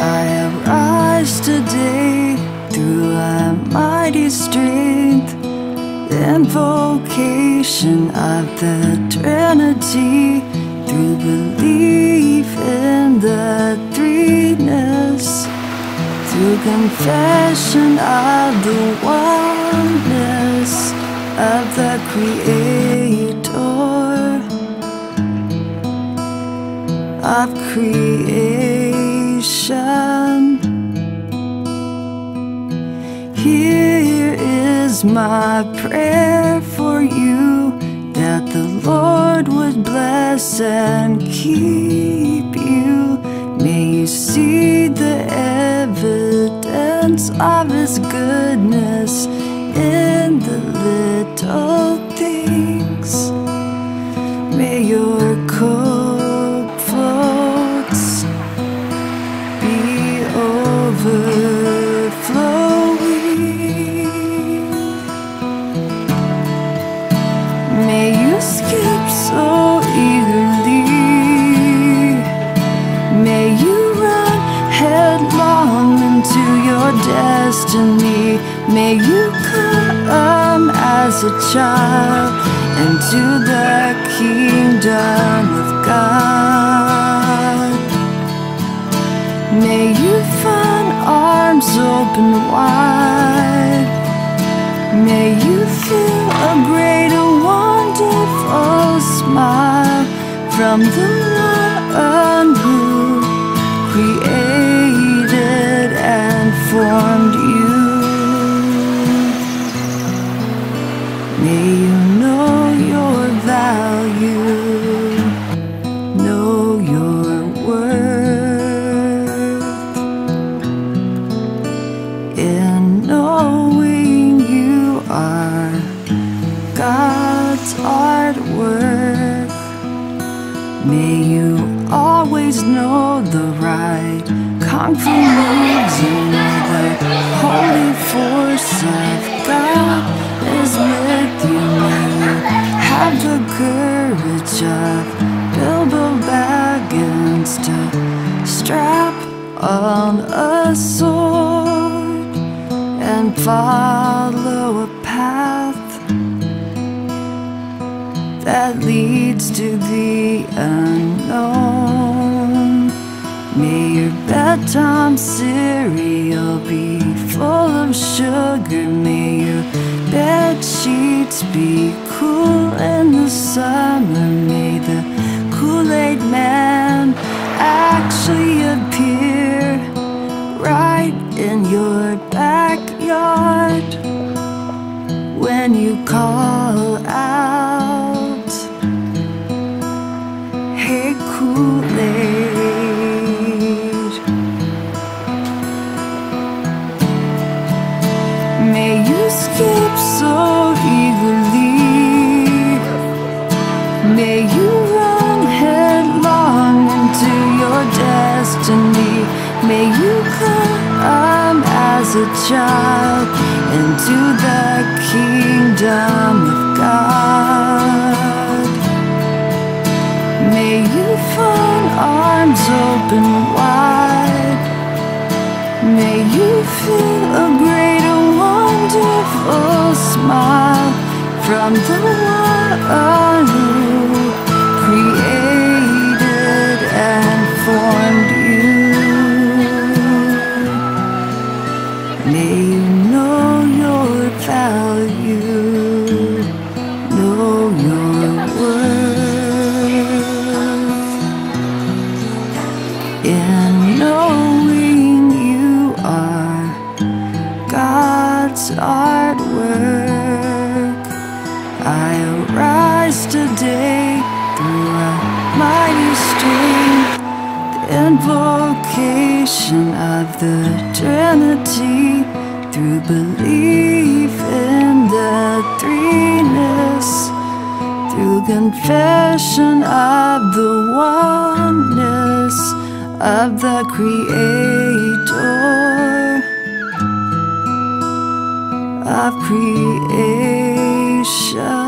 I am rise today through thy mighty strength, the invocation of the Trinity, through belief in the threeness, through confession of the oneness of the Creator, of creation. Here is my prayer for you, that the Lord would bless and keep you. May you see the evidence of His goodness in the little things. May your cup floats be overflowing. May you skip so eagerly. May you run headlong into your destiny. May you come as a child into the kingdom of God. May you find arms open wide. May you feel a great and wonderful smile from the One who created and formed you. May you know your value, know your worth. In knowing you are God's artwork, may you always know the right confirmation. The holy force of God is with you. Have the courage of Bilbo Baggins to strap on a sword and follow a path that leads to the unknown. May your bedtime cereal be full of sugar. May your bed sheets be cool in the summer. May the Kool-Aid man actually appear right in your backyard when you call out, "Hey, Kool-Aid." May you skip so eagerly. May you run headlong into your destiny. May you come as a child into the kingdom of God. May you find arms open wide. May you feel a great wonderful smile from the One who created and formed you. May you know your value, know your worth. In knowing you are God artwork, I arise today through a mighty strength, the invocation of the Trinity, through belief in the threeness, through confession of the oneness of the Creator, of creation.